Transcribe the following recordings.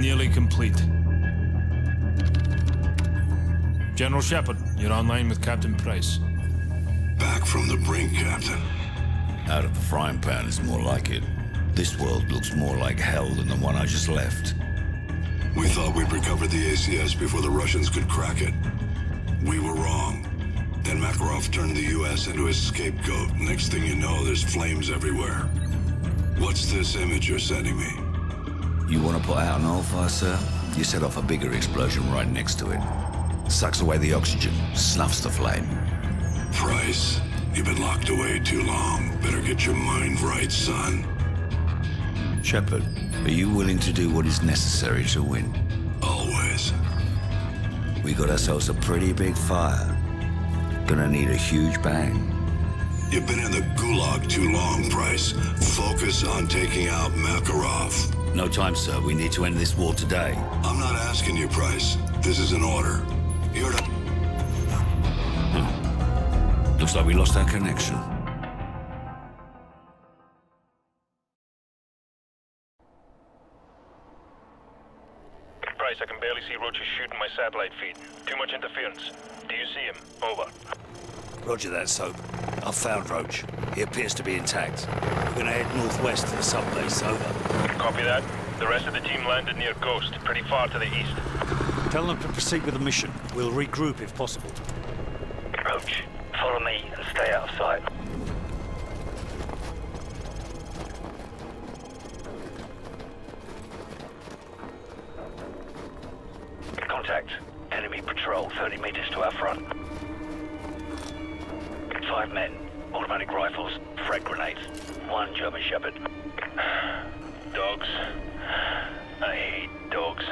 nearly complete. General Shepard, you're online with Captain Price. Back from the brink, Captain. Out of the frying pan is more like it. This world looks more like hell than the one I just left. We thought we'd recovered the ACS before the Russians could crack it. We were wrong. Then Makarov turned the U.S. into his scapegoat. Next thing you know, there's flames everywhere. What's this image you're sending me? You want to put out an oil fire, sir? You set off a bigger explosion right next to it. Sucks away the oxygen, snuffs the flame. Price, you've been locked away too long. Better get your mind right, son. Shepard, are you willing to do what is necessary to win? Always. We got ourselves a pretty big fire. Gonna need a huge bang. You've been in the gulag too long, Price. Focus on taking out Makarov. No time, sir. We need to end this war today. I'm not asking you, Price. This is an order. You're to... Looks like we lost our connection. Price, I can barely see Roach is shooting my satellite feed. Too much interference. Do you see him? Over. Roger that, Soap. I've found Roach. He appears to be intact. We're gonna head northwest to the subbase. Over. Copy that. The rest of the team landed near Ghost, pretty far to the east. Tell them to proceed with the mission. We'll regroup if possible. Roach, follow me and stay out of sight. Contact. Enemy patrol 30 meters to our front. 5 men, automatic rifles, frag grenades, 1 German Shepherd. Dogs. I hate dogs.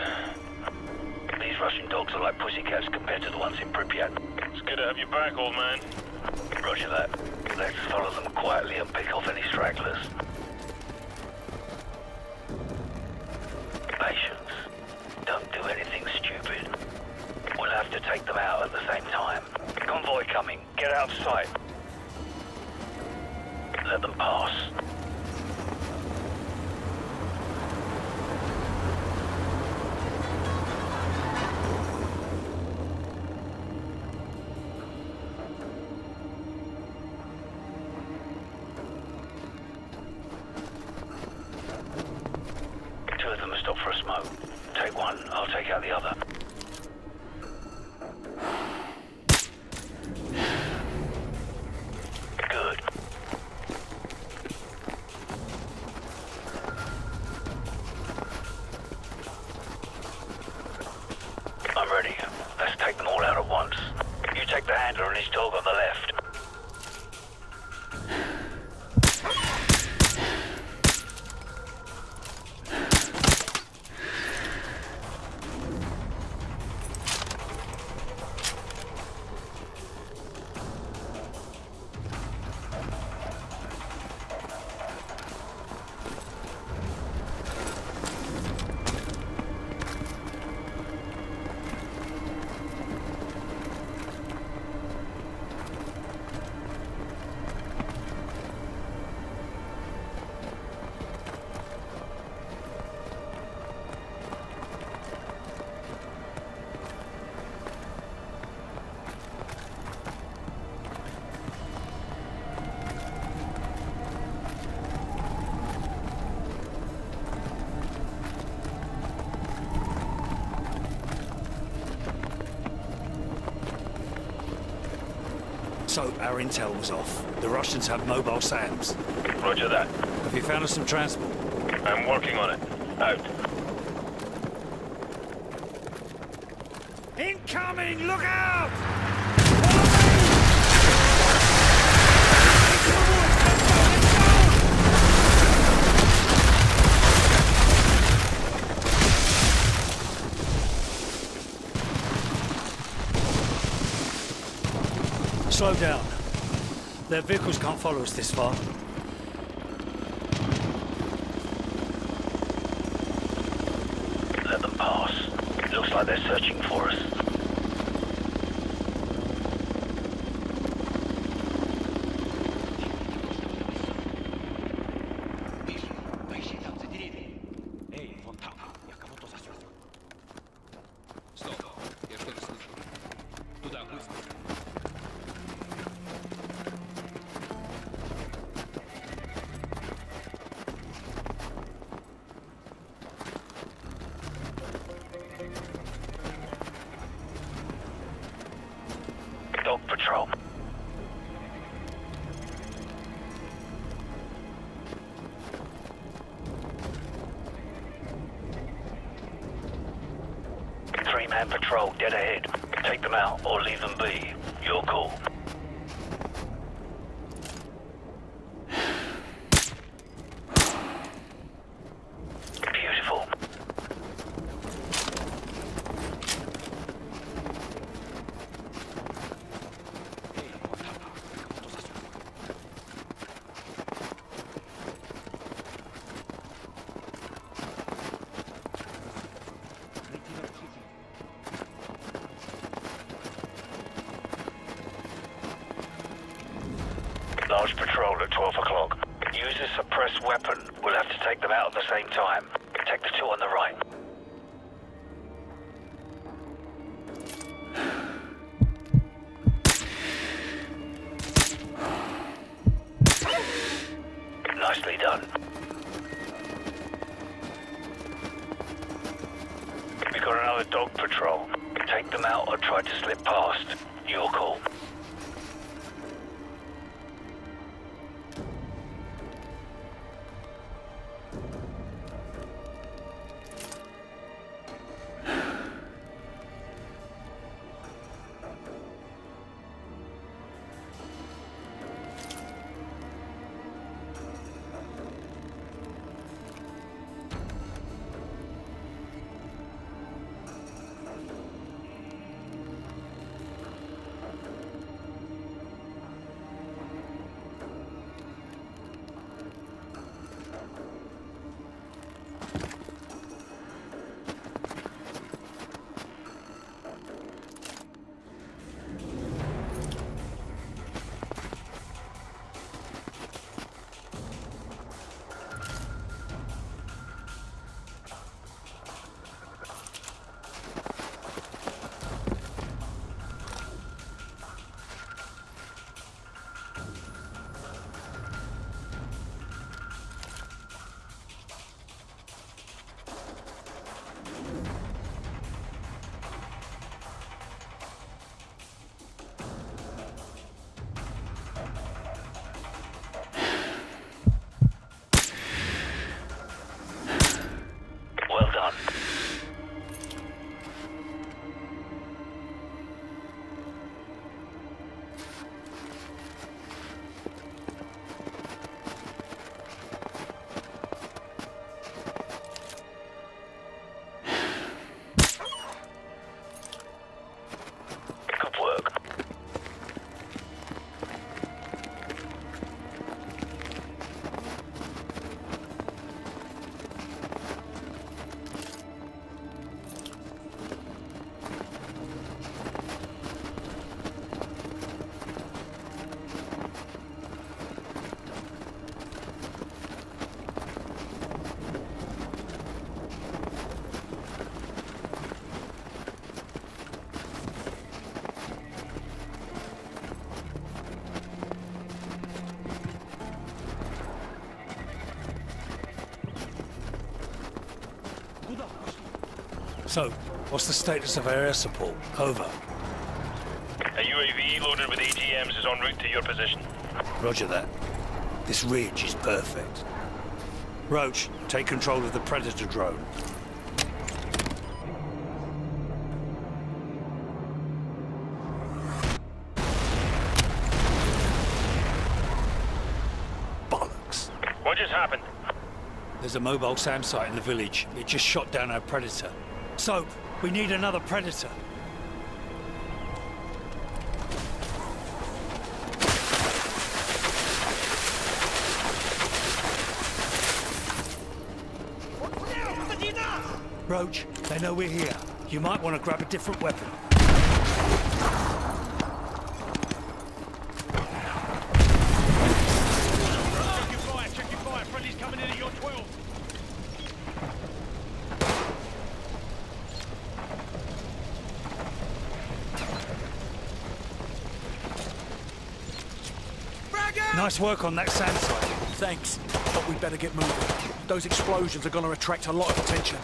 These Russian dogs are like pussycats compared to the ones in Pripyat. It's good to have you back, old man. Roger that. Let's follow them quietly and pick off any stragglers. Patience. Don't do anything stupid. We'll have to take them out at the same time. Convoy coming. Get out of sight. Let them pass. Two of them have stopped for a smoke. Take one, I'll take out the other. So, our intel was off. The Russians have mobile SAMs. Roger that. Have you found us some transport? I'm working on it. Out. Incoming! Look out! Slow down. Their vehicles can't follow us this far. Let them pass. It looks like they're searching for us. patrol dead ahead. Take them out or leave them be. Your call. Beautiful. Large patrol at 12 o'clock. Use a suppressed weapon. We'll have to take them out at the same time. Take the two on the right. Nicely done. We've got another dog patrol. Take them out or try to slip past. Your call. So, what's the status of our air support? Over. A UAV loaded with AGMs is en route to your position. Roger that. This ridge is perfect. Roach, take control of the Predator drone. Bollocks. What just happened? There's a mobile SAM site in the village. It just shot down our Predator. Soap, we need another Predator. Roach, they know we're here. You might want to grab a different weapon. Nice work on that SAM site. Thanks, but we'd better get moving. Those explosions are going to attract a lot of attention.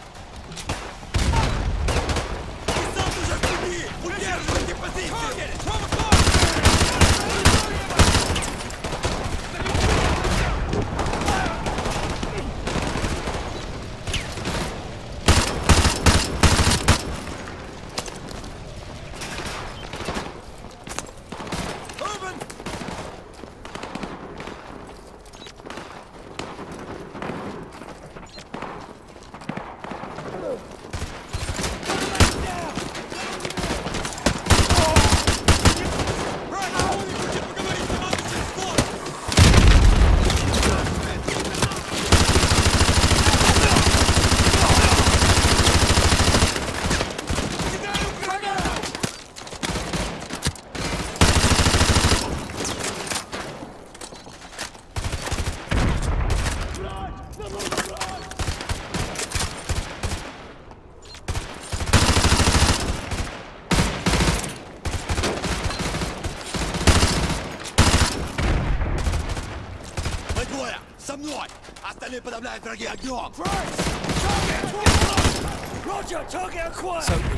So, we've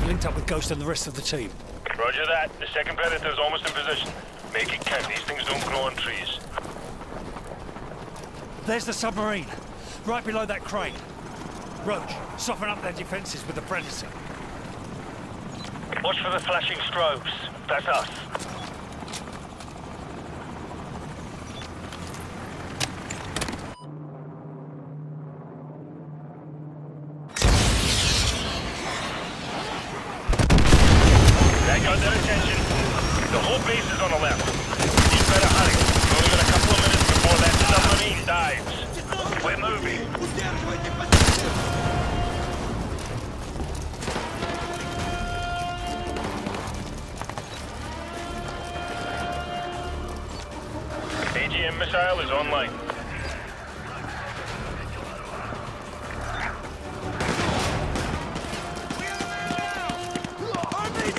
linked up with Ghost and the rest of the team. Roger that. The second Predator is almost in position. Make it count. These things don't grow on trees. There's the submarine, right below that crane. Roach, soften up their defenses with the Predator. Watch for the flashing strobes. That's us. That got their attention. The whole base is on the left. You better hurry. We're only got a couple of minutes before that submarine dives. We're moving. AGM missile is online.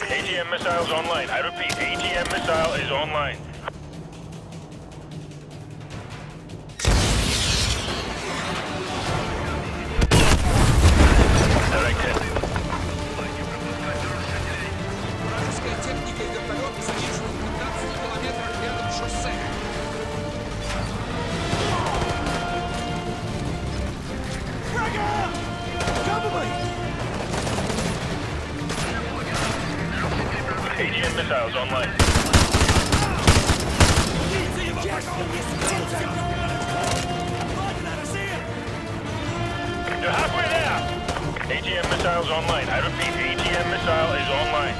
AGM missile is online. I repeat, AGM missile is online. Missiles online. You're halfway there! AGM missiles online. I repeat, AGM missile is online.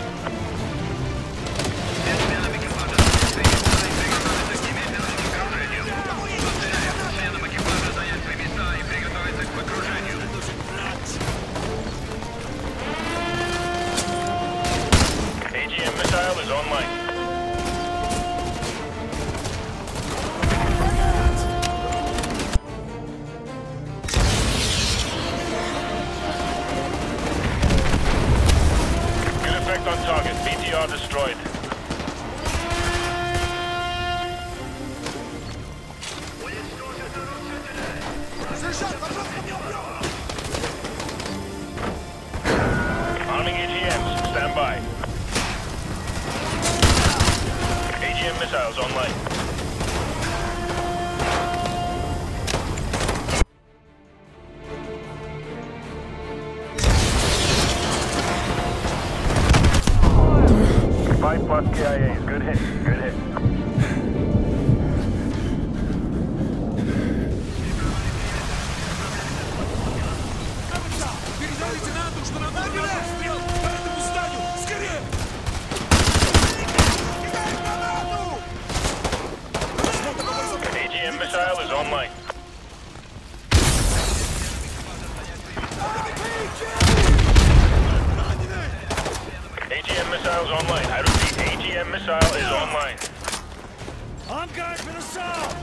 Is online. Good effect on target. BTR destroyed. Arming AGMs. Stand by. Missiles online. Five plus KIAs. Good hit. Good hit. Missile is online. AGM missile is online. I repeat, AGM missile is online. I'm going for the south.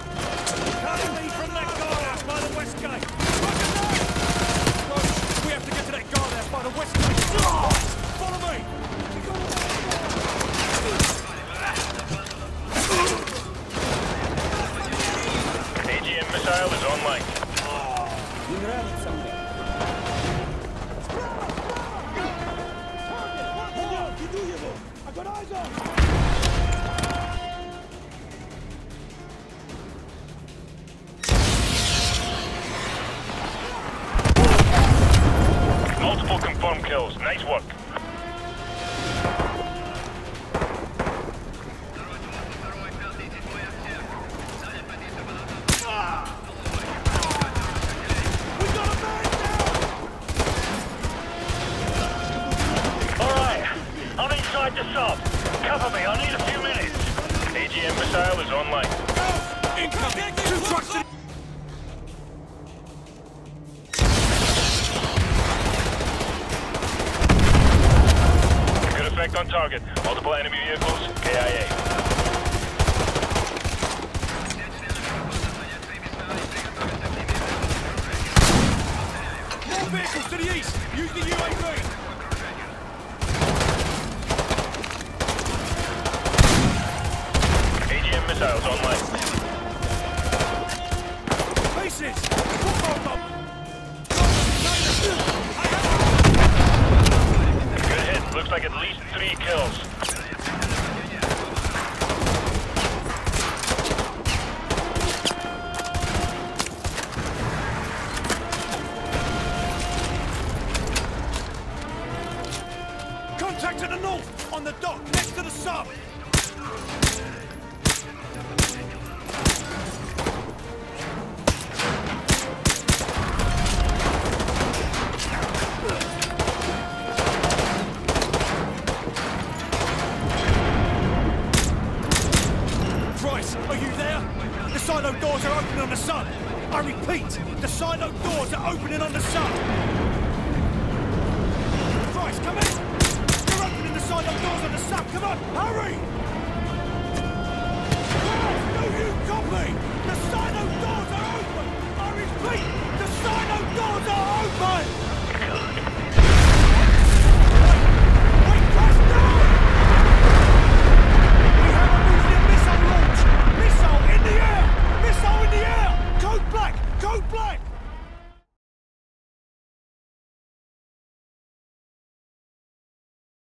Cover me from that guardhouse by the west gate. Roach, we have to get to that guardhouse by the west gate. Follow me. AGM missile is online. Multiple confirmed kills. Nice work. On target. Multiple enemy vehicles, KIA. More vehicles to the east! Use the UAV! AGM missiles online. Bases! Looks like at least 3 kills. The silo doors are open!